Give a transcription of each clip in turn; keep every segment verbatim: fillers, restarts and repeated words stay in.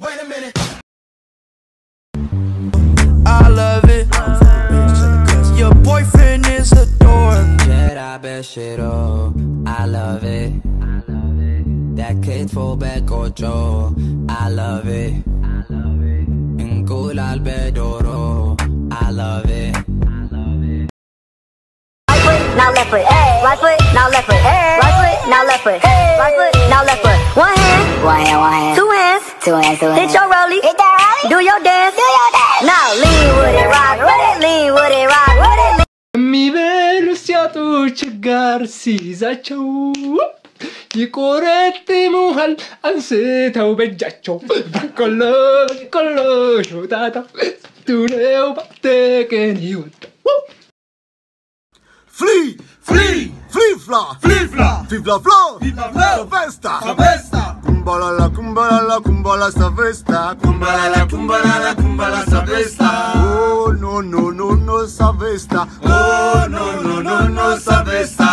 Wait a minute. I love it. Your boyfriend is a dork. Jedi best shit all. I love it. That kid fall back or draw. I love it. Engulal bedoro. I love it. Right foot, now left foot. Right foot, now left foot. Right foot, now left foot. Right foot, now left foot. One hand. One hand. One hand. Two hands. Two hands. Two hands. Hit your rollie. Hit that rollie. Do your dance. Do your dance. Now lean with it, rock with it. Lean with it, rock with it. Mivel usiatuç garsi zaçu, yikoretti muhal anse tavbe zaçu. Bakolo, bakolo, şudata, tuneu batte keniyut. Flee, flee, flee fla, flee fla, flee fla fla, flee fla festa, festa. Kumbalala, kumbalala, kumbala savesta. Kumbalala, kumbalala, kumbala savesta. Oh no no no no savesta. Oh no no no no savesta.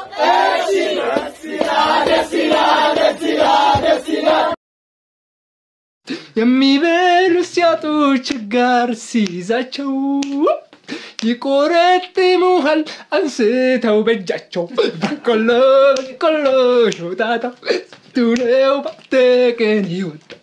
eshi desira desira desira የሚበሉ ሲያጡች ጋር ሲይዛቸው ይቆረጥሙሃል አንስተው በእጃቸው በቆሎ በቆሎ ሾጣጣ ቱኔው ባተቀን ይወጣ